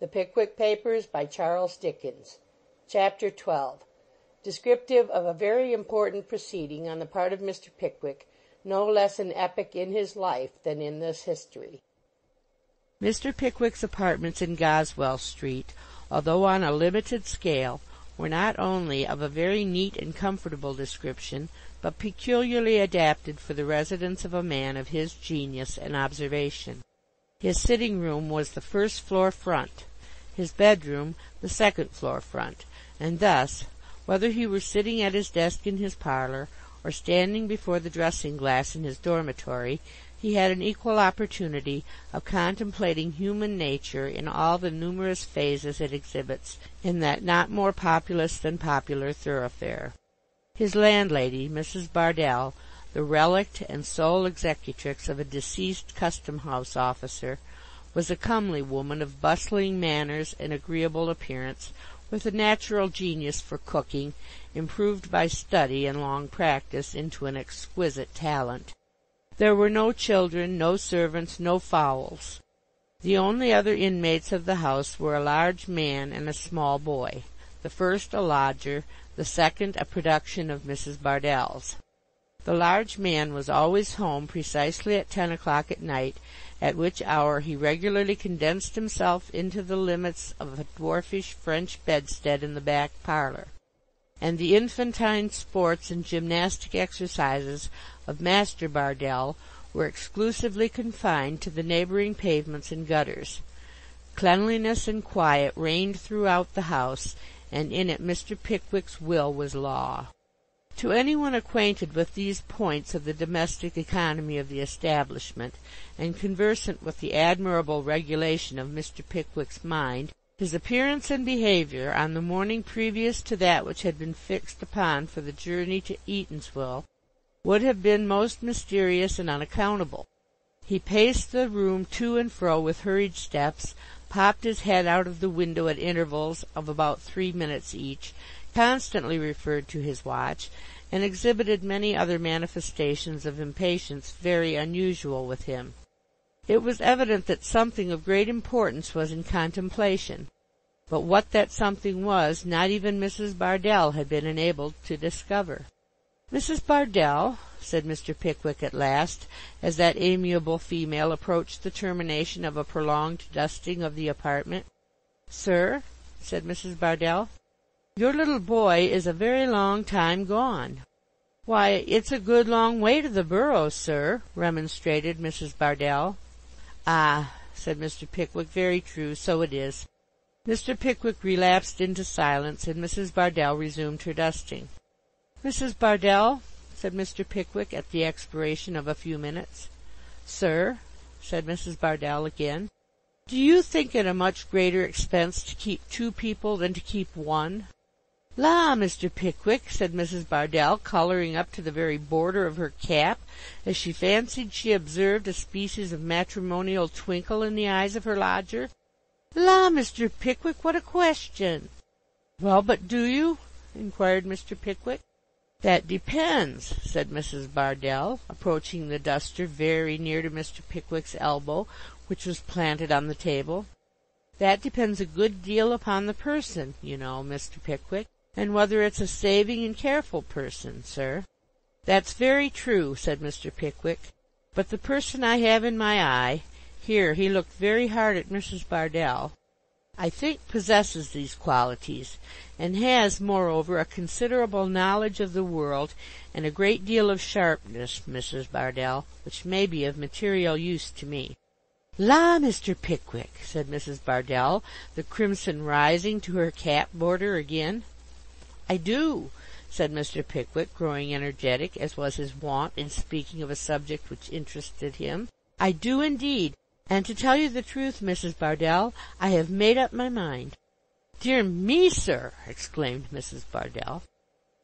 The Pickwick Papers by Charles Dickens. Chapter 12. Descriptive of a very important proceeding on the part of Mr. Pickwick, no less an epoch in his life than in this history. Mr. Pickwick's apartments in Goswell Street, although on a limited scale, were not only of a very neat and comfortable description, but peculiarly adapted for the residence of a man of his genius and observation. His sitting-room was the first-floor front, his bedroom the second-floor front, and thus, whether he were sitting at his desk in his parlour, or standing before the dressing-glass in his dormitory, he had an equal opportunity of contemplating human nature in all the numerous phases it exhibits, in that not more populous than popular thoroughfare. His landlady, Mrs. Bardell, the relict and sole executrix of a deceased custom-house officer, was a comely woman of bustling manners and agreeable appearance, with a natural genius for cooking, improved by study and long practice into an exquisite talent. There were no children, no servants, no fowls. The only other inmates of the house were a large man and a small boy, the first a lodger, the second a production of Mrs. Bardell's. The large man was always home precisely at 10 o'clock at night, at which hour he regularly condensed himself into the limits of a dwarfish French bedstead in the back parlour, and the infantine sports and gymnastic exercises of Master Bardell were exclusively confined to the neighbouring pavements and gutters. Cleanliness and quiet reigned throughout the house, and in it Mr. Pickwick's will was law. To any one acquainted with these points of the domestic economy of the establishment, and conversant with the admirable regulation of Mr. Pickwick's mind, his appearance and behaviour on the morning previous to that which had been fixed upon for the journey to Eatanswill would have been most mysterious and unaccountable. He paced the room to and fro with hurried steps, popped his head out of the window at intervals of about 3 minutes each, constantly referred to his watch, and exhibited many other manifestations of impatience very unusual with him. It was evident that something of great importance was in contemplation, but what that something was, not even Mrs. Bardell had been enabled to discover. "Mrs. Bardell," said Mr. Pickwick at last, as that amiable female approached the termination of a prolonged dusting of the apartment. "Sir," said Mrs. Bardell, "your little boy is a very long time gone." "Why, it's a good long way to the borough, sir," remonstrated Mrs. Bardell. "Ah," said Mr. Pickwick, "very true, so it is." Mr. Pickwick relapsed into silence, and Mrs. Bardell resumed her dusting. "Mrs. Bardell," said Mr. Pickwick, at the expiration of a few minutes. "Sir," said Mrs. Bardell again, "do you think it a much greater expense to keep two people than to keep one?" "La, Mr. Pickwick," said Mrs. Bardell, colouring up to the very border of her cap, as she fancied she observed a species of matrimonial twinkle in the eyes of her lodger. "La, Mr. Pickwick, what a question!" "Well, but do you?" inquired Mr. Pickwick. "That depends," said Mrs. Bardell, approaching the duster very near to Mr. Pickwick's elbow, which was planted on the table. "That depends a good deal upon the person, you know, Mr. Pickwick, and whether it's a saving and careful person, sir." "That's very true," said Mr. Pickwick, "but the person I have in my eye," here he looked very hard at Mrs. Bardell, "I think possesses these qualities, and has, moreover, a considerable knowledge of the world, and a great deal of sharpness, Mrs. Bardell, which may be of material use to me." "La, Mr. Pickwick," said Mrs. Bardell, the crimson rising to her cap border again. "I do," said Mr. Pickwick, growing energetic, as was his wont in speaking of a subject which interested him. "I do indeed, and to tell you the truth, Mrs. Bardell, I have made up my mind." "Dear me, sir!" exclaimed Mrs. Bardell.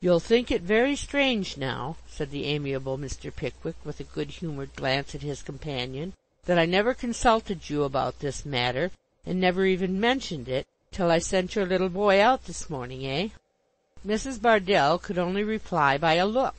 "You'll think it very strange now," said the amiable Mr. Pickwick, with a good-humoured glance at his companion, "that I never consulted you about this matter, and never even mentioned it, till I sent your little boy out this morning, eh?" Mrs. Bardell could only reply by a look.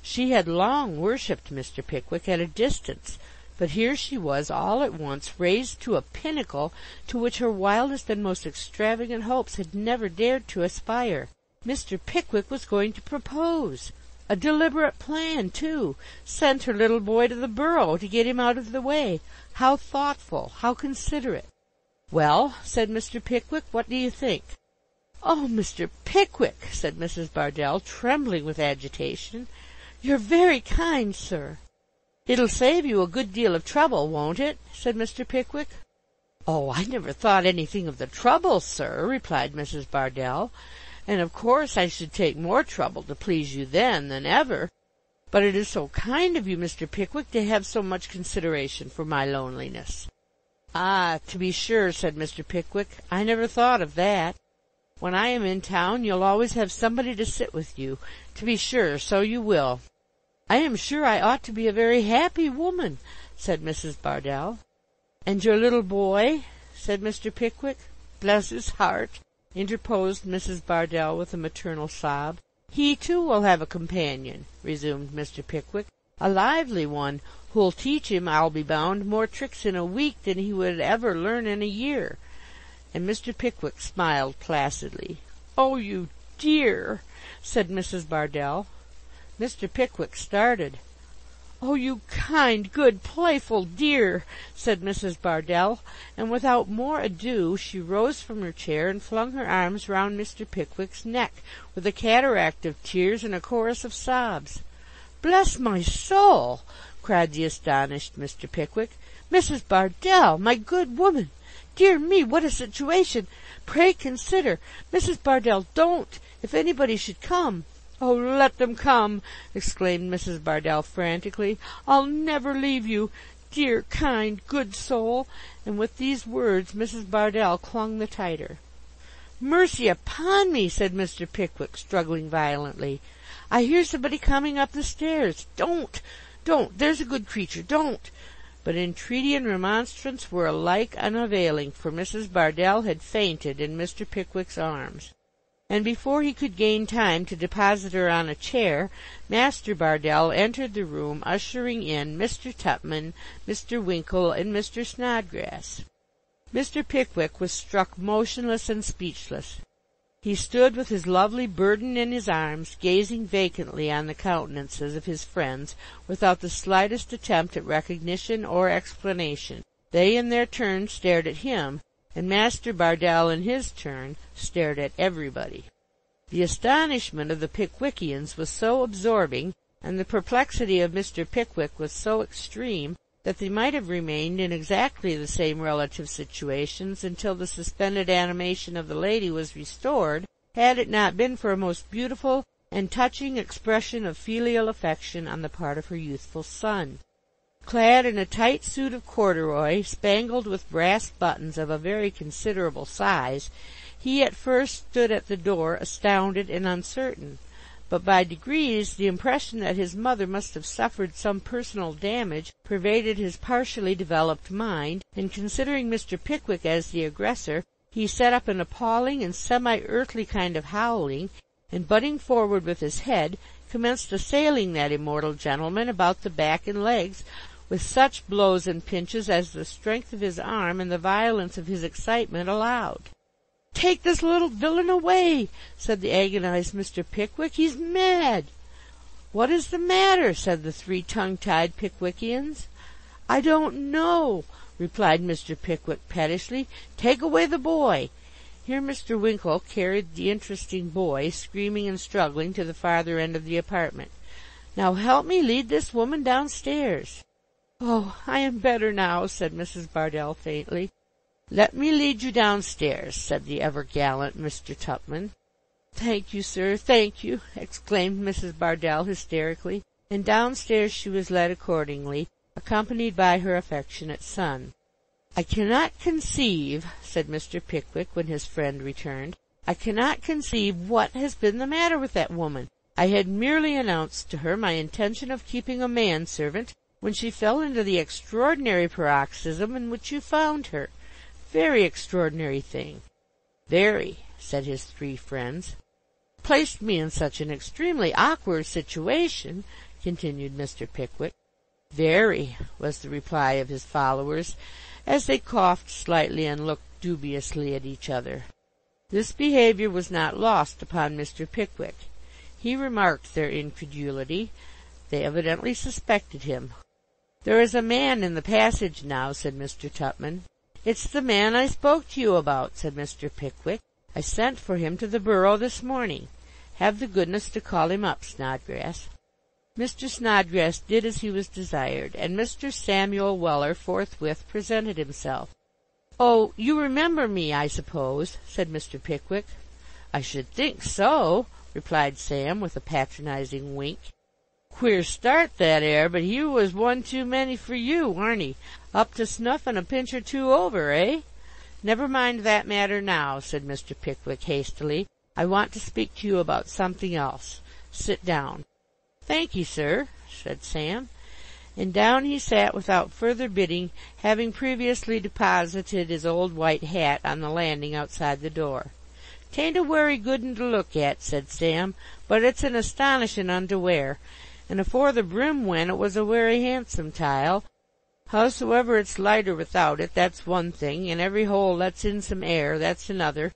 She had long worshipped Mr. Pickwick at a distance, but here she was all at once raised to a pinnacle to which her wildest and most extravagant hopes had never dared to aspire. Mr. Pickwick was going to propose. A deliberate plan, too. Sent her little boy to the borough to get him out of the way. How thoughtful, how considerate. "Well," said Mr. Pickwick, "what do you think?" "Oh, Mr. Pickwick," said Mrs. Bardell, trembling with agitation, "you're very kind, sir." "It'll save you a good deal of trouble, won't it?" said Mr. Pickwick. "Oh, I never thought anything of the trouble, sir," replied Mrs. Bardell, "and of course I should take more trouble to please you then than ever. But it is so kind of you, Mr. Pickwick, to have so much consideration for my loneliness." "Ah, to be sure," said Mr. Pickwick, "I never thought of that. When I am in town, you'll always have somebody to sit with you. To be sure, so you will." "I am sure I ought to be a very happy woman," said Mrs. Bardell. "And your little boy?" said Mr. Pickwick. "Bless his heart," interposed Mrs. Bardell with a maternal sob. "He, too, will have a companion," resumed Mr. Pickwick, "a lively one, who'll teach him, I'll be bound, more tricks in a week than he would ever learn in a year." And Mr. Pickwick smiled placidly. "Oh, you dear!" said Mrs. Bardell. Mr. Pickwick started. "Oh, you kind, good, playful dear!" said Mrs. Bardell, and without more ado she rose from her chair and flung her arms round Mr. Pickwick's neck, with a cataract of tears and a chorus of sobs. "Bless my soul!" cried the astonished Mr. Pickwick. "Mrs. Bardell, my good woman! Dear me, what a situation! Pray consider. Mrs. Bardell, don't! If anybody should come—" "Oh, let them come!" exclaimed Mrs. Bardell frantically. "I'll never leave you, dear, kind, good soul!" And with these words Mrs. Bardell clung the tighter. "Mercy upon me!" said Mr. Pickwick, struggling violently. "I hear somebody coming up the stairs. Don't! There's a good creature, don't!" But entreaty and remonstrance were alike unavailing, for Mrs. Bardell had fainted in Mr. Pickwick's arms, and before he could gain time to deposit her on a chair, Master Bardell entered the room, ushering in Mr. Tupman, Mr. Winkle, and Mr. Snodgrass. Mr. Pickwick was struck motionless and speechless. He stood with his lovely burden in his arms, gazing vacantly on the countenances of his friends, without the slightest attempt at recognition or explanation. They in their turn stared at him, and Master Bardell in his turn stared at everybody. The astonishment of the Pickwickians was so absorbing, and the perplexity of Mr. Pickwick was so extreme, that they might have remained in exactly the same relative situations until the suspended animation of the lady was restored, had it not been for a most beautiful and touching expression of filial affection on the part of her youthful son. Clad in a tight suit of corduroy, spangled with brass buttons of a very considerable size, he at first stood at the door, astounded and uncertain. But by degrees the impression that his mother must have suffered some personal damage pervaded his partially developed mind, and considering Mr. Pickwick as the aggressor, he set up an appalling and semi-earthly kind of howling, and butting forward with his head, commenced assailing that immortal gentleman about the back and legs with such blows and pinches as the strength of his arm and the violence of his excitement allowed. "Take this little villain away," said the agonized Mr. Pickwick. "He's mad." "What is the matter?" said the three tongue-tied Pickwickians. "I don't know," replied Mr. Pickwick pettishly. "Take away the boy." Here Mr. Winkle carried the interesting boy, screaming and struggling, to the farther end of the apartment. "Now help me lead this woman downstairs." "Oh, I am better now," said Mrs. Bardell faintly. "Let me lead you downstairs," said the ever-gallant Mr. Tupman. "Thank you, sir, thank you," exclaimed Mrs. Bardell hysterically, and downstairs she was led accordingly, accompanied by her affectionate son. "I cannot conceive," said Mr. Pickwick, when his friend returned, "I cannot conceive what has been the matter with that woman. I had merely announced to her my intention of keeping a manservant, when she fell into the extraordinary paroxysm in which you found her. Very extraordinary thing." "Very," said his three friends. "Placed me in such an extremely awkward situation," continued Mr. Pickwick. "Very," was the reply of his followers, as they coughed slightly and looked dubiously at each other. This behaviour was not lost upon Mr. Pickwick. He remarked their incredulity. They evidently suspected him. "There is a man in the passage now," said Mr. Tupman. "It's the man I spoke to you about," said Mr. Pickwick. "I sent for him to the borough this morning. Have the goodness to call him up, Snodgrass." Mr. Snodgrass did as he was desired, and Mr. Samuel Weller forthwith presented himself. "Oh, you remember me, I suppose," said Mr. Pickwick. "I should think so," replied Sam, with a patronizing wink. "Queer start that air, but he was one too many for you, warn't he? Up to snuff and a pinch or two over, eh?" "Never mind that matter now," said Mr. Pickwick hastily. "I want to speak to you about something else. Sit down." "Thank you, sir," said Sam. And down he sat without further bidding, having previously deposited his old white hat on the landing outside the door. "'Tain't a wery good un to look at," said Sam, "but it's an astonishin' un to wear, and afore the brim went it was a wery handsome tile. Howsoever, it's lighter without it, that's one thing, and every hole lets in some air, that's another.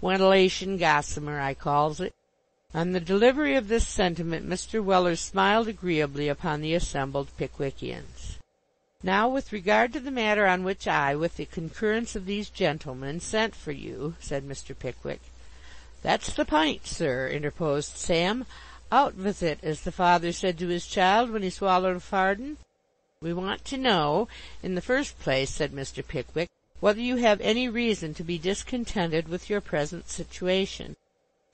Wentilation gossamer, I calls it." On the delivery of this sentiment, Mr. Weller smiled agreeably upon the assembled Pickwickians. "Now, with regard to the matter on which I, with the concurrence of these gentlemen, sent for you," said Mr. Pickwick. "That's the pint, sir," interposed Sam. "Out with it, as the father said to his child when he swallowed a farden." "We want to know, in the first place," said Mr. Pickwick, "whether you have any reason to be discontented with your present situation."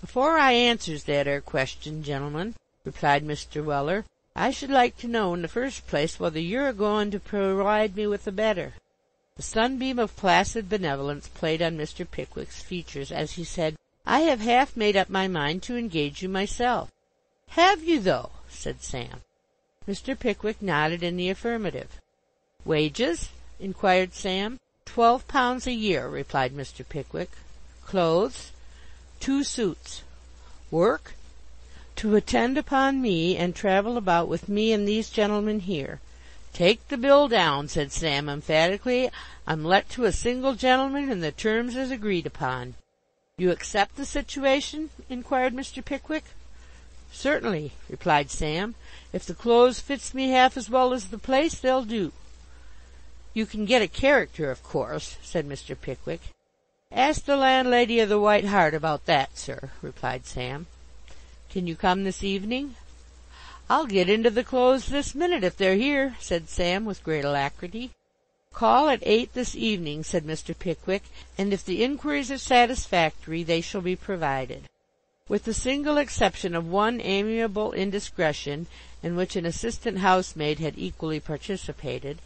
"Before I answers that 'ere question, gentlemen," replied Mr. Weller, "I should like to know, in the first place, whether you're a-goin' to provide me with a better." The sunbeam of placid benevolence played on Mr. Pickwick's features as he said, "I have half made up my mind to engage you myself." "Have you, though?" said Sam. Mr. Pickwick nodded in the affirmative. "Wages?" inquired Sam. £12 a year," replied Mr. Pickwick. "Clothes?" "2 suits. "Work?" "To attend upon me, and travel about with me and these gentlemen here." "Take the bill down," said Sam emphatically. "I'm let to a single gentleman, and the terms is agreed upon." "You accept the situation?" inquired Mr. Pickwick. "Certainly," replied Sam. "If the clothes fits me half as well as the place, they'll do." "You can get a character, of course," said Mr. Pickwick. "Ask the landlady of the White Hart about that, sir," replied Sam. "Can you come this evening?" "I'll get into the clothes this minute if they're here," said Sam with great alacrity. "Call at 8 this evening," said Mr. Pickwick, "and if the inquiries are satisfactory, they shall be provided." With the single exception of one amiable indiscretion, in which an assistant housemaid had equally participated,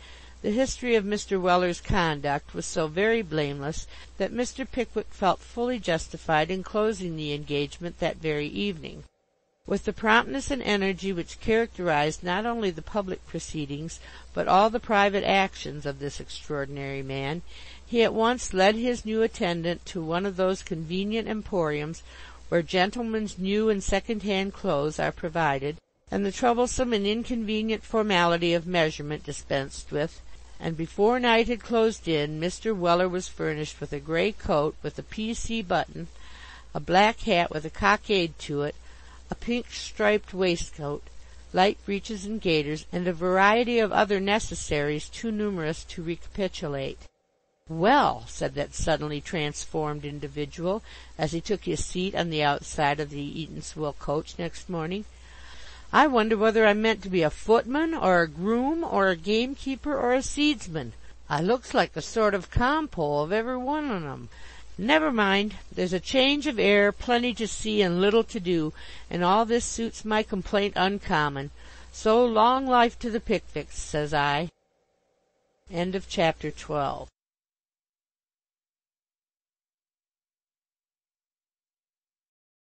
the history of Mr. Weller's conduct was so very blameless that Mr. Pickwick felt fully justified in closing the engagement that very evening. With the promptness and energy which characterized not only the public proceedings, but all the private actions of this extraordinary man, he at once led his new attendant to one of those convenient emporiums where gentlemen's new and second-hand clothes are provided, and the troublesome and inconvenient formality of measurement dispensed with, and before night had closed in, Mr. Weller was furnished with a grey coat with a P.C. button, a black hat with a cockade to it, a pink-striped waistcoat, light breeches and gaiters, and a variety of other necessaries too numerous to recapitulate. "Well," said that suddenly transformed individual, as he took his seat on the outside of the Eatanswill coach next morning, "I wonder whether I'm meant to be a footman, or a groom, or a gamekeeper, or a seedsman. I looks like a sort of compole of every one on 'em. Never mind, there's a change of air, plenty to see, and little to do, and all this suits my complaint uncommon. So long life to the Pickwicks, says I." End of chapter 12.